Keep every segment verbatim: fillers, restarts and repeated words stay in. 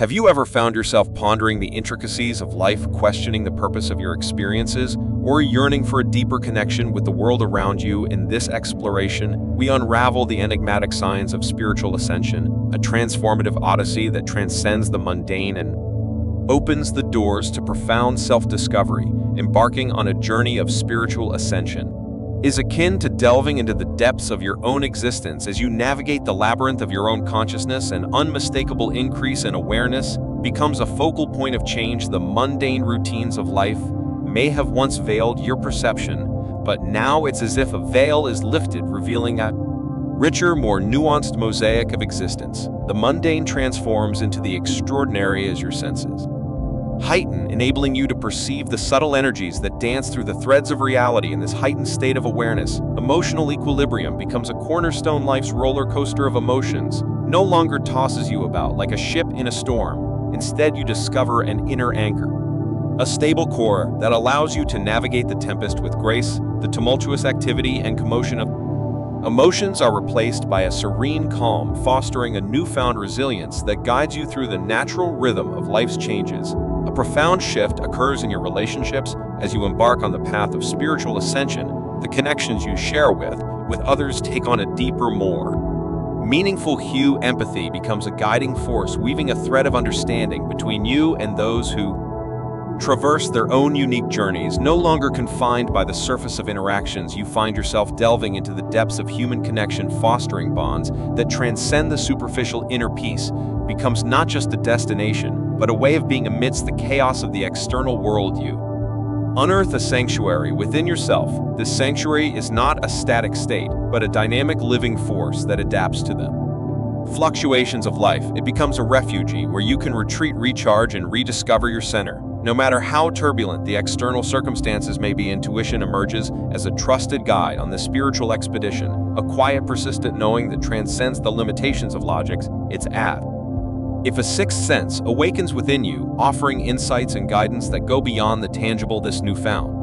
Have you ever found yourself pondering the intricacies of life, questioning the purpose of your experiences, or yearning for a deeper connection with the world around you? In this exploration, we unravel the enigmatic signs of spiritual ascension, a transformative odyssey that transcends the mundane and opens the doors to profound self-discovery. Embarking on a journey of spiritual ascension is akin to delving into the depths of your own existence as you navigate the labyrinth of your own consciousness. An unmistakable increase in awareness becomes a focal point of change. The mundane routines of life may have once veiled your perception, but now it's as if a veil is lifted, revealing a richer, more nuanced mosaic of existence. The mundane transforms into the extraordinary as your senses heighten, enabling you to perceive the subtle energies that dance through the threads of reality. In this heightened state of awareness, emotional equilibrium becomes a cornerstone. Life's roller coaster of emotions no longer tosses you about like a ship in a storm. Instead, you discover an inner anchor, a stable core that allows you to navigate the tempest with grace. The tumultuous activity and commotion of emotions are replaced by a serene calm, fostering a newfound resilience that guides you through the natural rhythm of life's changes. A profound shift occurs in your relationships as you embark on the path of spiritual ascension. The connections you share with, with others take on a deeper, more meaningful hue. Empathy becomes a guiding force, weaving a thread of understanding between you and those who traverse their own unique journeys. No longer confined by the surface of interactions, you find yourself delving into the depths of human connection, fostering bonds that transcend the superficial. Inner peace becomes not just a destination, but a way of being amidst the chaos of the external world. You unearth a sanctuary within yourself. This sanctuary is not a static state, but a dynamic living force that adapts to them. Fluctuations of life, it becomes a refuge where you can retreat, recharge, and rediscover your center. No matter how turbulent the external circumstances may be, intuition emerges as a trusted guide on this spiritual expedition, a quiet, persistent knowing that transcends the limitations of logic. It's as if a sixth sense awakens within you, offering insights and guidance that go beyond the tangible. This newfound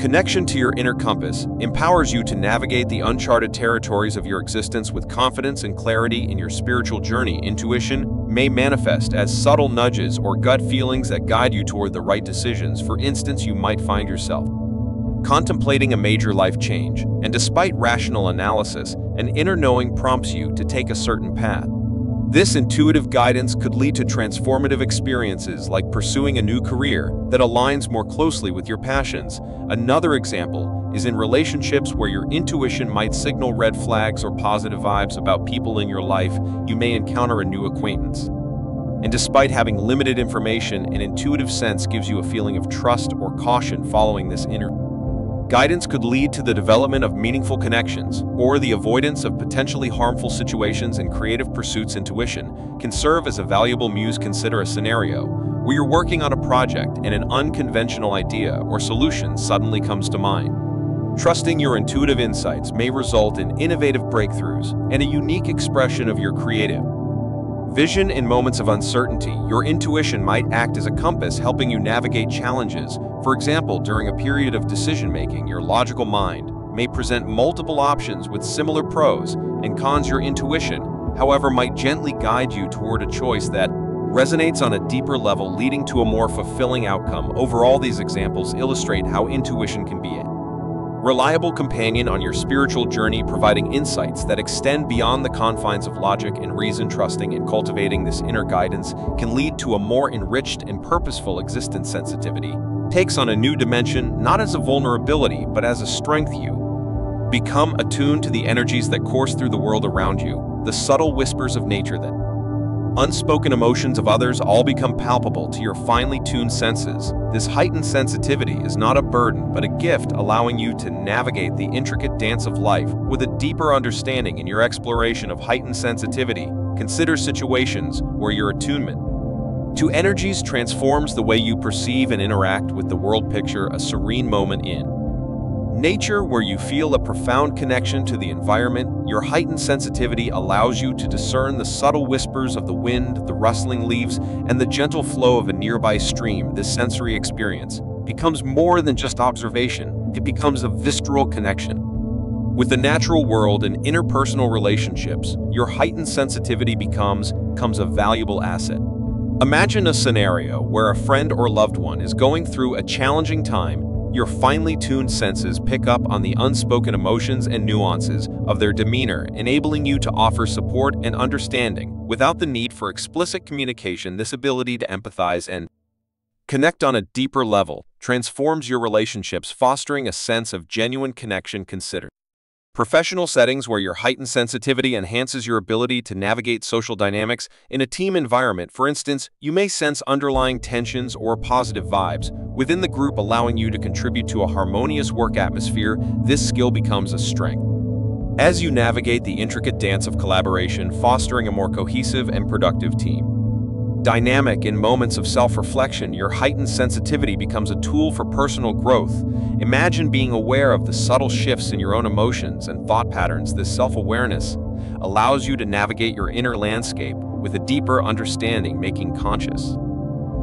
connection to your inner compass empowers you to navigate the uncharted territories of your existence with confidence and clarity. In your spiritual journey, intuition may manifest as subtle nudges or gut feelings that guide you toward the right decisions. For instance, you might find yourself contemplating a major life change, and despite rational analysis, an inner knowing prompts you to take a certain path. This intuitive guidance could lead to transformative experiences like pursuing a new career that aligns more closely with your passions. Another example is in relationships where your intuition might signal red flags or positive vibes about people in your life. You may encounter a new acquaintance, and despite having limited information, an intuitive sense gives you a feeling of trust or caution. Following this inner guidance could lead to the development of meaningful connections or the avoidance of potentially harmful situations and creative pursuits. Intuition can serve as a valuable muse. Consider a scenario where you're working on a project and an unconventional idea or solution suddenly comes to mind. Trusting your intuitive insights may result in innovative breakthroughs and a unique expression of your creative vision. In moments of uncertainty, your intuition might act as a compass, helping you navigate challenges. For example, during a period of decision-making, your logical mind may present multiple options with similar pros and cons. Your intuition, however, might gently guide you toward a choice that resonates on a deeper level, leading to a more fulfilling outcome. Overall, these examples illustrate how intuition can be a reliable companion on your spiritual journey, providing insights that extend beyond the confines of logic and reason. Trusting and cultivating this inner guidance can lead to a more enriched and purposeful existence. Sensitivity takes on a new dimension, not as a vulnerability, but as a strength. You become attuned to the energies that course through the world around you, the subtle whispers of nature, that unspoken emotions of others, all become palpable to your finely tuned senses. This heightened sensitivity is not a burden, but a gift, allowing you to navigate the intricate dance of life with a deeper understanding. In your exploration of heightened sensitivity, consider situations where your attunement to energies transforms the way you perceive and interact with the world. Picture a serene moment in nature where you feel a profound connection to the environment. Your heightened sensitivity allows you to discern the subtle whispers of the wind, the rustling leaves, and the gentle flow of a nearby stream. This sensory experience becomes more than just observation. It becomes a visceral connection with the natural world and interpersonal relationships. Your heightened sensitivity becomes, becomes a valuable asset Imagine a scenario where a friend or loved one is going through a challenging time. Your finely tuned senses pick up on the unspoken emotions and nuances of their demeanor, enabling you to offer support and understanding. Without the need for explicit communication, this ability to empathize and connect on a deeper level transforms your relationships, fostering a sense of genuine connection. Consider professional settings where your heightened sensitivity enhances your ability to navigate social dynamics. In a team environment, for instance, you may sense underlying tensions or positive vibes within the group, allowing you to contribute to a harmonious work atmosphere. This skill becomes a strength as you navigate the intricate dance of collaboration, fostering a more cohesive and productive team dynamic. In moments of self-reflection, your heightened sensitivity becomes a tool for personal growth. Imagine being aware of the subtle shifts in your own emotions and thought patterns. This self-awareness allows you to navigate your inner landscape with a deeper understanding, making conscious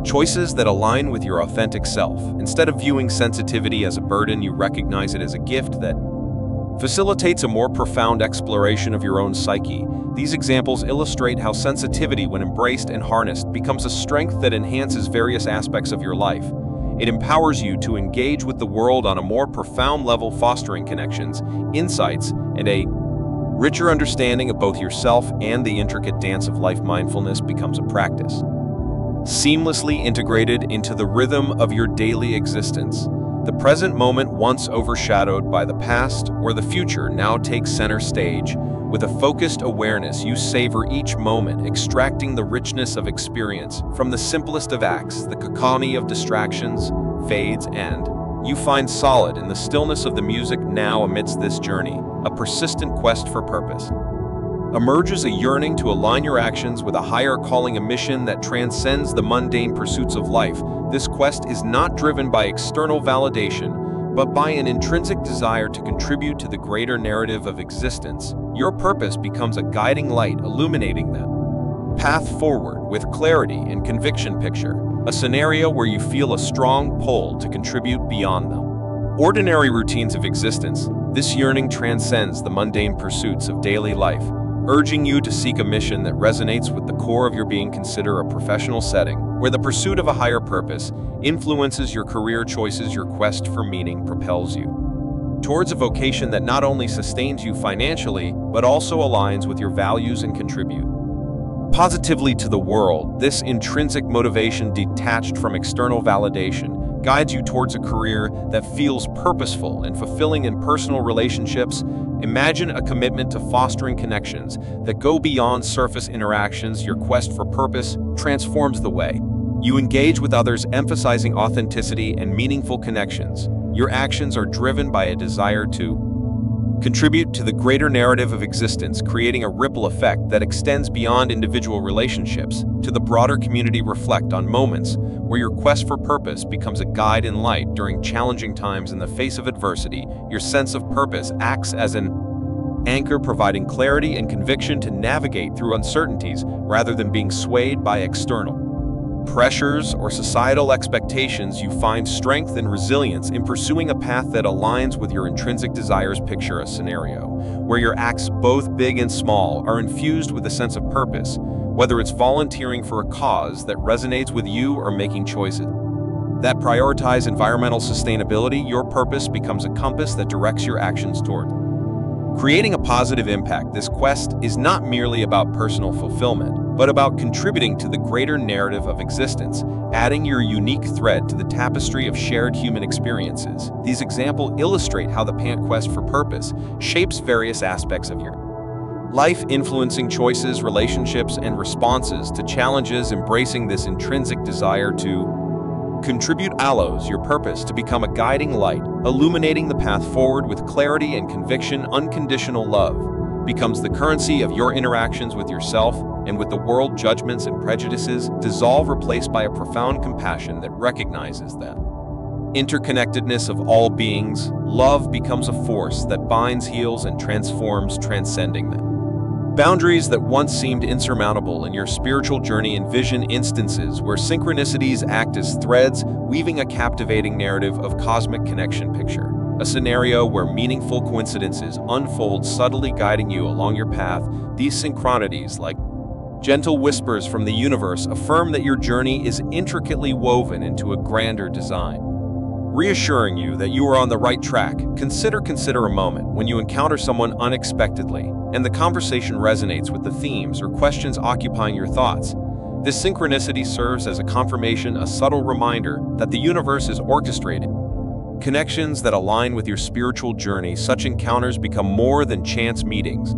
choices that align with your authentic self. Instead of viewing sensitivity as a burden, you recognize it as a gift that facilitates a more profound exploration of your own psyche. These examples illustrate how sensitivity, when embraced and harnessed, becomes a strength that enhances various aspects of your life. It empowers you to engage with the world on a more profound level, fostering connections, insights, and a richer understanding of both yourself and the intricate dance of life. Mindfulness becomes a practice seamlessly integrated into the rhythm of your daily existence. The present moment, once overshadowed by the past or the future, now takes center stage. With a focused awareness, you savor each moment, extracting the richness of experience from the simplest of acts. The cacophony of distractions fades, and you find solid in the stillness of the music. Now, amidst this journey, a persistent quest for purpose emerges, a yearning to align your actions with a higher calling, a mission that transcends the mundane pursuits of life. This quest is not driven by external validation, but by an intrinsic desire to contribute to the greater narrative of existence. Your purpose becomes a guiding light, illuminating the path forward with clarity and conviction. Picture a scenario where you feel a strong pull to contribute beyond the ordinary routines of existence. This yearning transcends the mundane pursuits of daily life, urging you to seek a mission that resonates with the core of your being. Consider a professional setting where the pursuit of a higher purpose influences your career choices. Your quest for meaning propels you towards a vocation that not only sustains you financially, but also aligns with your values and contribute positively to the world. This intrinsic motivation, detached from external validation, guides you towards a career that feels purposeful and fulfilling. In personal relationships, imagine a commitment to fostering connections that go beyond surface interactions. Your quest for purpose transforms the way you engage with others, emphasizing authenticity and meaningful connections. Your actions are driven by a desire to contribute to the greater narrative of existence, creating a ripple effect that extends beyond individual relationships to the broader community. Reflect on moments where your quest for purpose becomes a guide and light during challenging times. In the face of adversity, your sense of purpose acts as an anchor, providing clarity and conviction to navigate through uncertainties rather than being swayed by external pressures or societal expectations. You find strength and resilience in pursuing a path that aligns with your intrinsic desires. Picture a scenario where your acts, both big and small, are infused with a sense of purpose. Whether it's volunteering for a cause that resonates with you or making choices that prioritize environmental sustainability, your purpose becomes a compass that directs your actions toward creating a positive impact. This quest is not merely about personal fulfillment, but about contributing to the greater narrative of existence, adding your unique thread to the tapestry of shared human experiences. These examples illustrate how the quest for purpose shapes various aspects of your life, influencing choices, relationships, and responses to challenges. Embracing this intrinsic desire to contribute allows your purpose to become a guiding light, illuminating the path forward with clarity and conviction. Unconditional love becomes the currency of your interactions with yourself and with the world. Judgments and prejudices dissolve, replaced by a profound compassion that recognizes that interconnectedness of all beings. Love becomes a force that binds, heals, and transforms, transcending them boundaries that once seemed insurmountable. In your spiritual journey, envision instances where synchronicities act as threads, weaving a captivating narrative of cosmic connection. Picture a scenario where meaningful coincidences unfold, subtly guiding you along your path. These synchronicities, like Gentle whispers from the universe affirm that your journey is intricately woven into a grander design. Reassuring you that you are on the right track, consider consider a moment when you encounter someone unexpectedly and the conversation resonates with the themes or questions occupying your thoughts. This synchronicity serves as a confirmation, a subtle reminder that the universe is orchestrated. Connections that align with your spiritual journey, such encounters become more than chance meetings.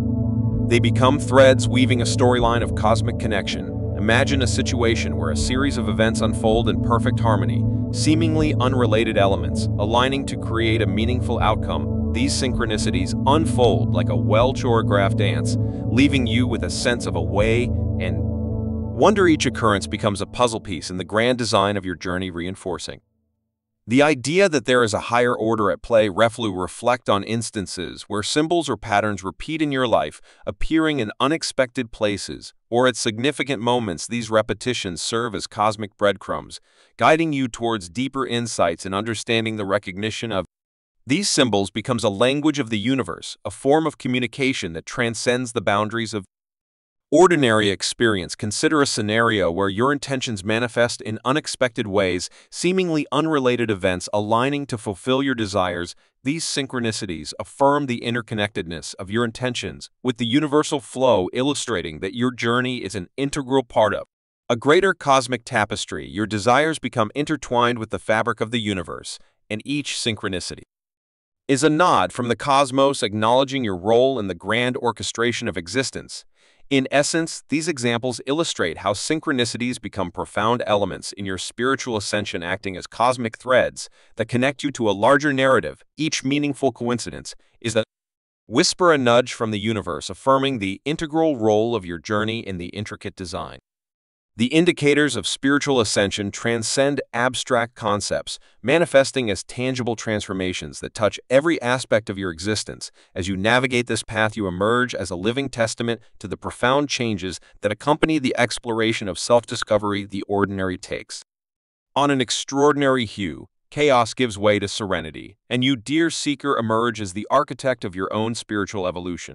They become threads weaving a storyline of cosmic connection. Imagine a situation where a series of events unfold in perfect harmony, seemingly unrelated elements aligning to create a meaningful outcome. These synchronicities unfold like a well-choreographed dance, leaving you with a sense of awe and wonder. Each occurrence becomes a puzzle piece in the grand design of your journey, reinforcing the idea that there is a higher order at play. Reflect on instances where symbols or patterns repeat in your life, appearing in unexpected places or at significant moments. These repetitions serve as cosmic breadcrumbs, guiding you towards deeper insights and understanding. The recognition of these symbols becomes a language of the universe, a form of communication that transcends the boundaries of ordinary experience. Consider a scenario where your intentions manifest in unexpected ways, seemingly unrelated events aligning to fulfill your desires. These synchronicities affirm the interconnectedness of your intentions with the universal flow, illustrating that your journey is an integral part of a greater cosmic tapestry. Your desires become intertwined with the fabric of the universe, and each synchronicity is a nod from the cosmos, acknowledging your role in the grand orchestration of existence. In essence, these examples illustrate how synchronicities become profound elements in your spiritual ascension, acting as cosmic threads that connect you to a larger narrative. Each meaningful coincidence is a whisper, a nudge from the universe, affirming the integral role of your journey in the intricate design. The indicators of spiritual ascension transcend abstract concepts, manifesting as tangible transformations that touch every aspect of your existence. As you navigate this path, you emerge as a living testament to the profound changes that accompany the exploration of self-discovery. The ordinary takes on an extraordinary hue, chaos gives way to serenity, and you, dear seeker, emerge as the architect of your own spiritual evolution.